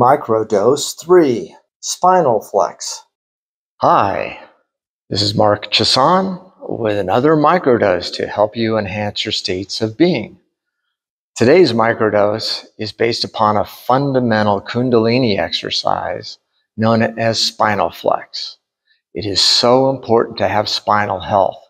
Microdose 3, Spinal Flex. Hi, this is Mark Chasan with another microdose to help you enhance your states of being. Today's microdose is based upon a fundamental Kundalini exercise known as Spinal Flex. It is so important to have spinal health.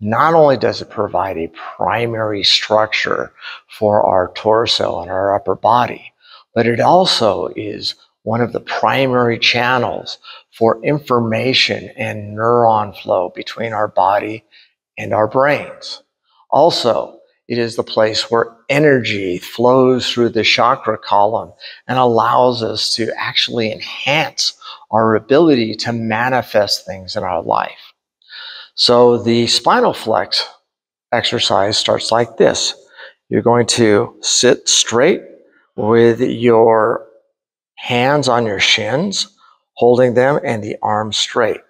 Not only does it provide a primary structure for our torso and our upper body, but it also is one of the primary channels for information and neuron flow between our body and our brains. Also, it is the place where energy flows through the chakra column and allows us to actually enhance our ability to manifest things in our life. So the spinal flex exercise starts like this. You're going to sit straight with your hands on your shins, holding them and the arms straight.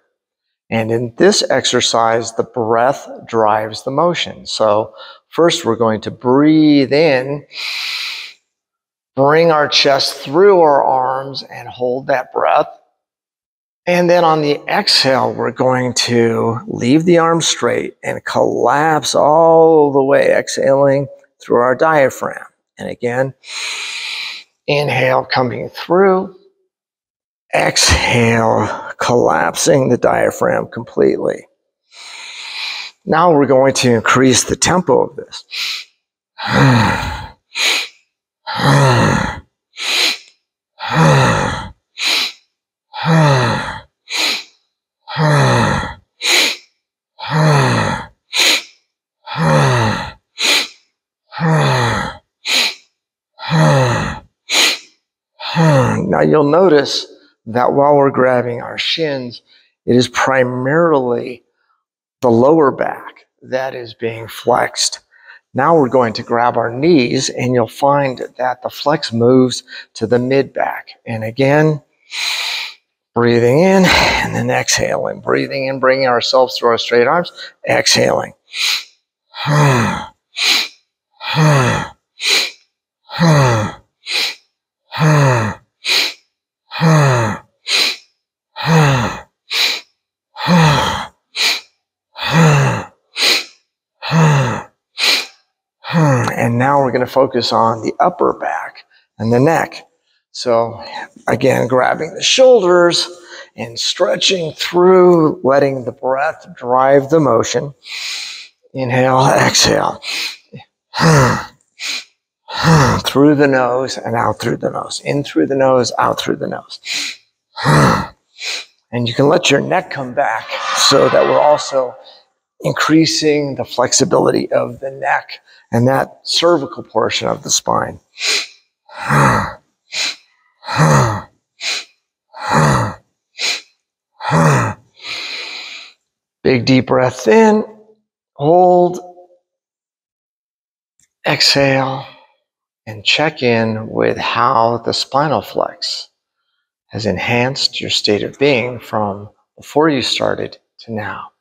And in this exercise, the breath drives the motion. So first we're going to breathe in, bring our chest through our arms and hold that breath. And then on the exhale, we're going to leave the arms straight and collapse all the way, exhaling through our diaphragm. And again, inhale coming through, exhale, collapsing the diaphragm completely. Now we're going to increase the tempo of this. Now you'll notice that while we're grabbing our shins, it is primarily the lower back that is being flexed. Now we're going to grab our knees and you'll find that the flex moves to the mid back. And again, breathing in and then exhaling, breathing in, bringing ourselves through our straight arms, exhaling. And now we're going to focus on the upper back and the neck. So again, grabbing the shoulders and stretching through, letting the breath drive the motion. Inhale, exhale. Through the nose and out through the nose. In through the nose, out through the nose. And you can let your neck come back so that we're also increasing the flexibility of the neck and that cervical portion of the spine. Big deep breath in, hold, exhale, and check in with how the spinal flex has enhanced your state of being from before you started to now.